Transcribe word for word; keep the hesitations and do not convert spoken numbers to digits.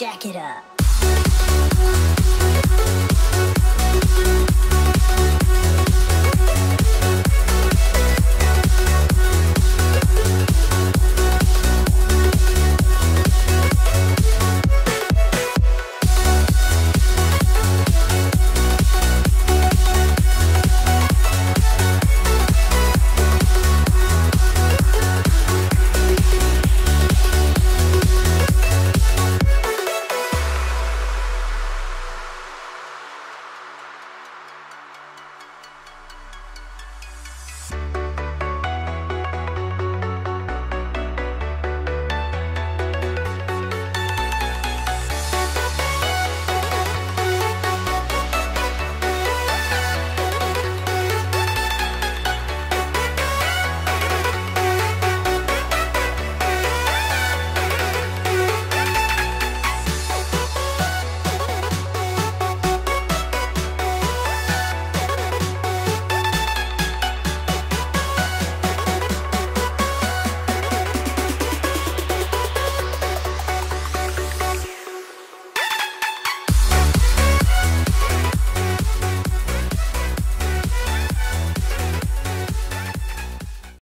Jack it up.